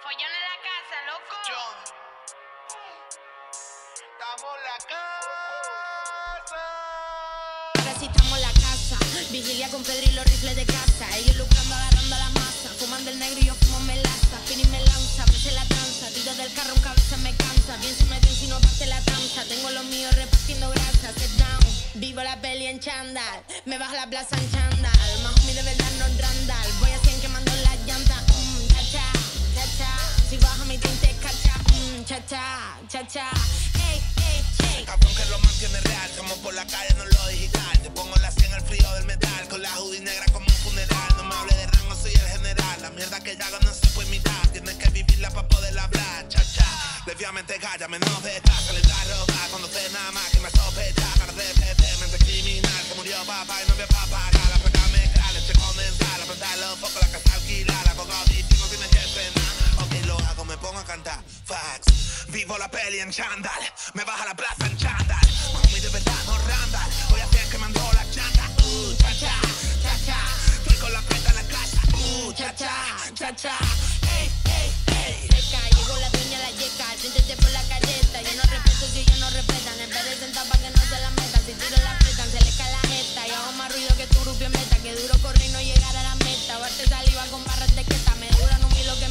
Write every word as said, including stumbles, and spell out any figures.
Foyone en la casa, loco. John. Estamos en la casa. Ahora sí estamos en la casa. Vigilia con Pedro y los rifles de casa. Ellos lucrando, agarrando la masa. Fumando el negro y yo fumo melaza. Pini me lanza, pese la tranza. Tiro del carro, un cabeza me cansa. Pienso me den si no parte la danza. Tengo los míos repartiendo grasa. Set down. Vivo la peli en chándal. Me bajo la plaza en chándal. Más homie de verdad no randal. Voy a cien quemando las llantas. Si baja mi tinte, cacha, mm, cha cha, cha cha. Ey, ey, ey. Cabrón que lo mantiene real, estamos por la calle, no lo digital. Te pongo la cien al frío del metal, con la hoodie negra como un funeral. No me hable de rango, soy el general. La mierda que yo hago no se puede imitar. Tienes que vivirla para poder hablar, cha cha. Leviamente calla, menos de esta, se le da ropa. Cuando te nada más que me sospecha, para repetir, mente criminal. Que murió papá y no había papá. La placa mezcla, leche condensada, apretar los focos, la casa alquilada, poco auditivos tienes que frenar. Me pongo a cantar, fax. Vivo la peli en chándal. Me baja la plaza en chándal. Mami de verdad no randal. Voy a hacer que mandó la chándal. Uh, cha cha, cha cha. Estoy con la cuenta en la casa. Uh, cha cha, cha cha. Ey, ey, ey. Seca, llegó la dueña la yeca. Siéntete por la galleta. Yo no respeto si ellos no respetan. En vez de sentar para que no se la metan. Si tiro la fretan, se les cae la jeta. Y hago más ruido que tu rupia meta. Que duro correr y no llegar a la meta. Verte saliva con barras de queta. Me duran un hilo que